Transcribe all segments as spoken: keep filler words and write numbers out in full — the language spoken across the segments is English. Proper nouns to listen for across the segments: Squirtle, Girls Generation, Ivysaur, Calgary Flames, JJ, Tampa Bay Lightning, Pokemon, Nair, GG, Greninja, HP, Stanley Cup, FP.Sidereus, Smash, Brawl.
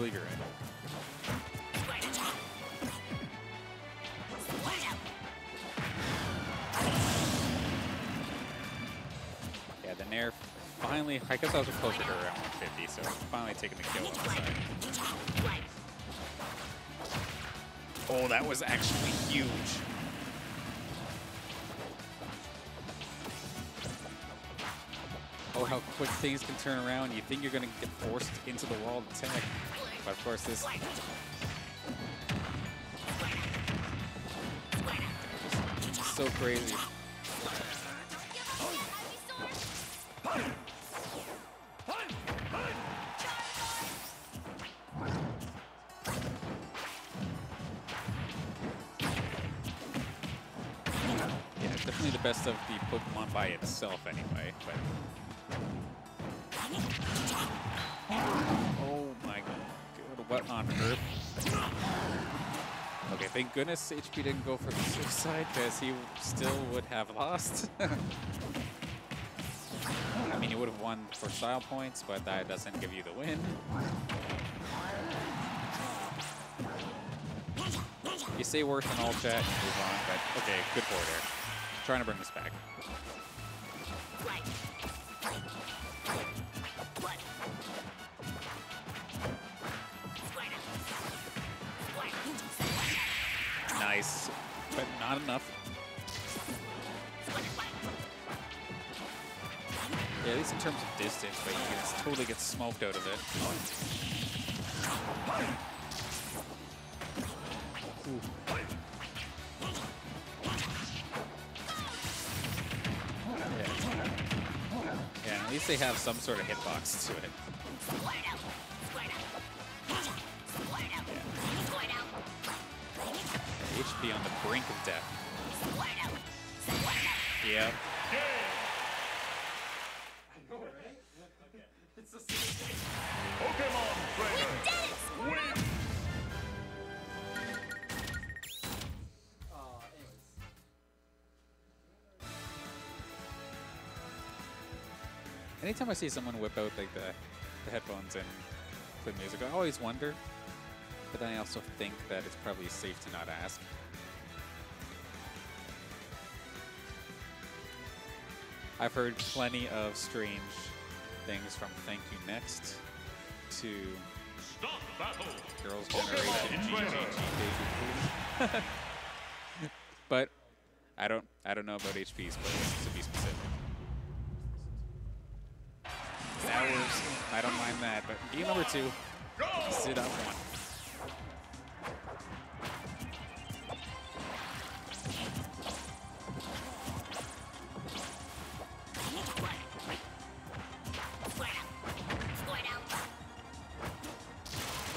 believe you're right. Yeah, the Nair finally, I guess I was closer to around one fifty, so finally taking the kill on the side. Oh, that was actually huge. Oh, how quick things can turn around. You think you're going to get forced into the wall to attack. But of course, this... so crazy. Definitely the best of the Pokemon by itself, anyway. But oh my god, what on earth? Okay, thank goodness H P didn't go for the suicide, because he still would have lost. I mean, he would have won for style points, but that doesn't give you the win. You say worse than all chat, move on, but okay, good board there. Trying to bring this back. Nice, but not enough. Yeah, at least in terms of distance, but you can totally get smoked out of it. Ooh. At least they have some sort of hitbox to it. Yeah. H P on the brink of death. Yep. Anytime I see someone whip out like the, the headphones and play music, I always wonder. But then I also think that it's probably safe to not ask. I've heard plenty of strange things from Thank You Next to Stop Battle. Girls Generation G G. But I don't I don't know about H P's plays, to be specific. That works. I don't mind that, but game number two, sit up one.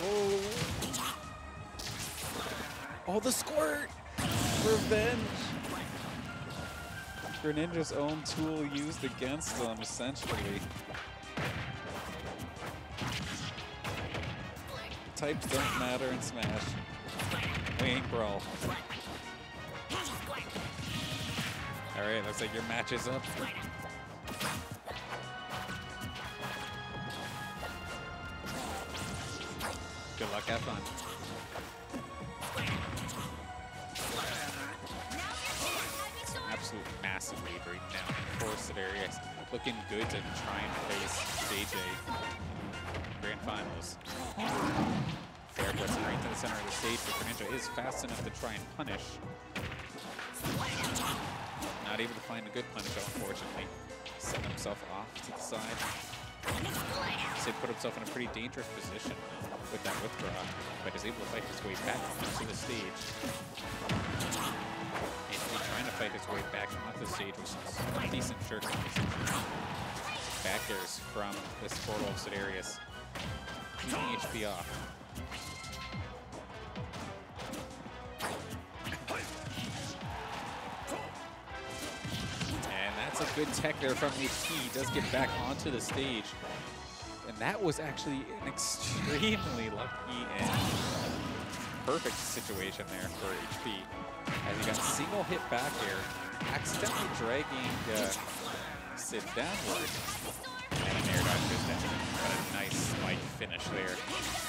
Oh. Oh, the squirt! Revenge! Greninja's own tool used against them, essentially. Types don't matter in Smash. We ain't Brawl. Alright, looks like your match is up. Good luck, have fun. Absolute massive lead right now. Forested area. Looking good to try and face J J. Grand Finals. Fair press right to the center of the stage, but Greninja is fast enough to try and punish. Not able to find a good punish, unfortunately. Set himself off to the side. Sid put himself in a pretty dangerous position with that withdraw, but is able to fight his way back onto the stage. And he's trying to fight his way back onto the stage, which is a decent shirt. Back airs from this portal of Sidarius. H P off. And that's a good tech there from H P. He does get back onto the stage. And that was actually an extremely lucky and perfect situation there for H P. As he got single hit back air, accidentally dragging uh, Sid downward. And an air dodge Greninja's definitely got a nice, light finish there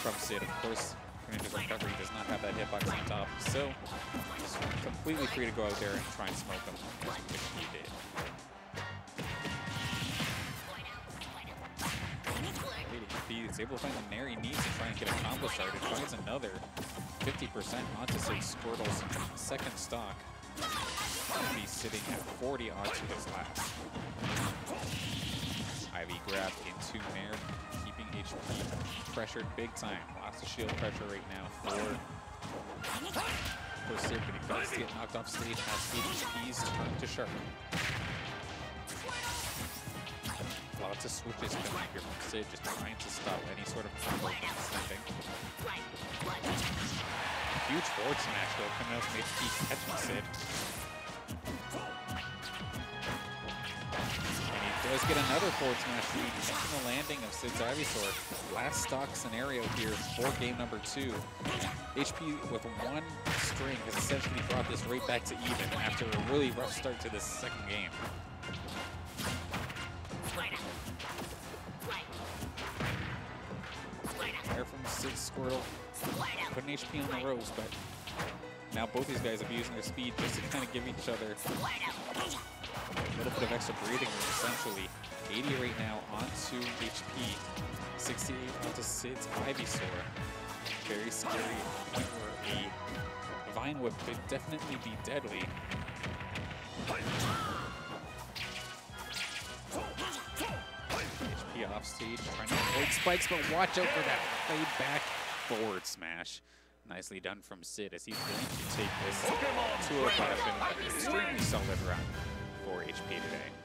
from Sid. Of course, Greninja's recovery does not have that hitbox on top, so he's completely free to go out there and try and smoke him, which he did. He's able to find the Nair he needs to try and get a combo started. Finds another fifty percent onto Sid. Squirtle's second stock. He'll be sitting at forty odds with his last. Ivy grabbed into Nair, keeping H P pressured big time. Lots of shield pressure right now for, for Sid, but he does get knocked off stage as H P's turn to Sharp. Lots of switches coming here from Sid, just trying to stop any sort of combo from snapping. Huge forward smash though, coming out from H P, catching Sid. And he does get another forward smash lead, catching the landing of Sid's Ivysaur. Last stock scenario here for game number two. H P with one string has essentially brought this right back to even after a really rough start to this second game. Squirtle putting H P on the ropes, but now both these guys abusing their speed just to kind of give each other a little bit of extra breathing room, essentially. eighty right now onto H P, sixty-eight onto Sid's Ivysaur. Very scary point where a Vine Whip could definitely be deadly. Off stage, trying to avoid spikes, but watch out for that fade back forward smash. Nicely done from Sid as he's going to take this two oh five and an extremely solid run for H P today.